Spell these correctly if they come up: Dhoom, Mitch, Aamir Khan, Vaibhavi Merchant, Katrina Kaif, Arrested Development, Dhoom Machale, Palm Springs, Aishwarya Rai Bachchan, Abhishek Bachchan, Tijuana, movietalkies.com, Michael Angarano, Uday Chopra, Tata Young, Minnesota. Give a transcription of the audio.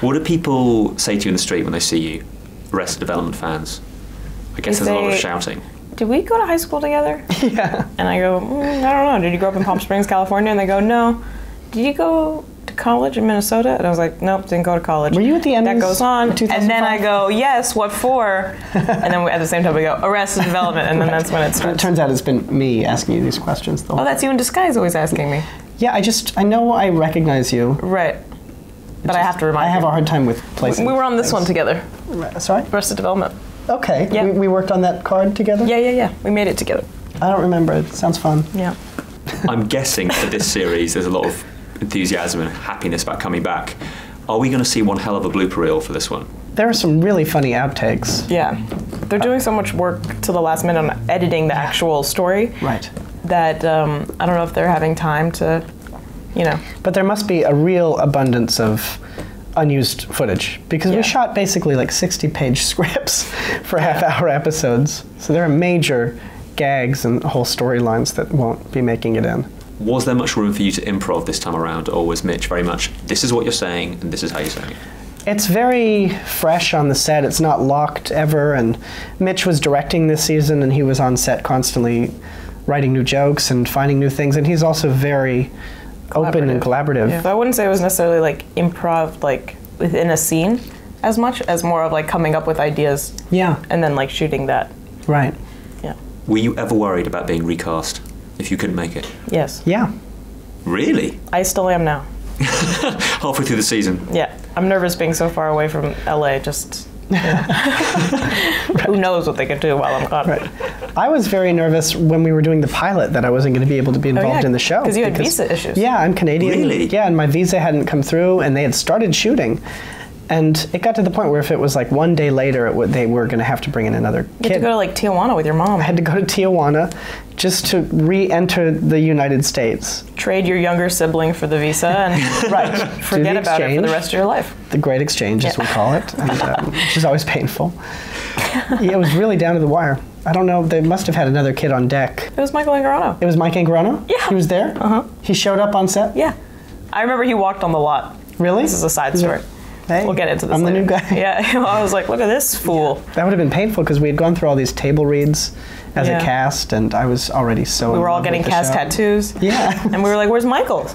What do people say to you in the street when they see you, Arrested Development fans? I guess there's a lot of shouting. Did we go to high school together? Yeah. And I go, I don't know. Did you grow up in Palm Springs, California? And they go, no. Did you go to college in Minnesota? And I was like, nope, didn't go to college. Were you at the end? That goes on. And then I go, yes, what for? And then we, at the same time we go, Arrested Development. And then that's when it starts. It turns out it's been me asking you these questions, though. Oh, that's you in disguise always asking me. Yeah, I know I recognize you. Right. But I have to remind you. I have a hard time with places. We were on this one together. Sorry? Arrested Development. Okay. Yeah. We worked on that card together? Yeah, yeah, yeah. We made it together. I don't remember. It sounds fun. Yeah. I'm guessing for this series there's a lot of enthusiasm and happiness about coming back. Are we going to see one hell of a blooper reel for this one? There are some really funny outtakes. Yeah. They're doing so much work to the last minute on editing the actual story. Right. That I don't know if they're having time to, you know. But there must be a real abundance of unused footage, because we shot basically like 60-page scripts for half-hour episodes. So there are major gags and whole storylines that won't be making it in. Was there much room for you to improv this time around, or was Mitch very much, this is what you're saying and this is how you're saying it? It's very fresh on the set. It's not locked ever, and Mitch was directing this season and he was on set constantly writing new jokes and finding new things, and he's also very open and collaborative. Yeah. So I wouldn't say it was necessarily like improv, like within a scene, as much as more of like coming up with ideas. Yeah. And then like shooting that. Right. Yeah. Were you ever worried about being recast if you couldn't make it? Yes. Yeah. Really? I still am now. Halfway through the season. Yeah, I'm nervous being so far away from LA. Just. Yeah. Who knows what they can do while I'm gone. Right. I was very nervous when we were doing the pilot that I wasn't going to be able to be involved in the show. Because you had visa issues. Yeah, I'm Canadian. Really? Yeah, and my visa hadn't come through, and they had started shooting. And it got to the point where if it was like one day later, they were going to have to bring in another kid. You had to go to like Tijuana with your mom. I had to go to Tijuana just to re-enter the United States. Trade your younger sibling for the visa and forget about it for the rest of your life. The Great Exchange, as we call it, and, which is always painful. Yeah, it was really down to the wire. I don't know. They must have had another kid on deck. It was Michael Angarano. It was Mike Angarano? Yeah. He was there? Uh-huh. He showed up on set? Yeah. I remember he walked on the lot. Really? This is a side story. Hey, we'll get into this later. I'm the new guy. Yeah, I was like, look at this fool. Yeah. That would have been painful because we had gone through all these table reads as a cast, and I was already so. We were all getting cast tattoos. Yeah. And we were like, where's Michael?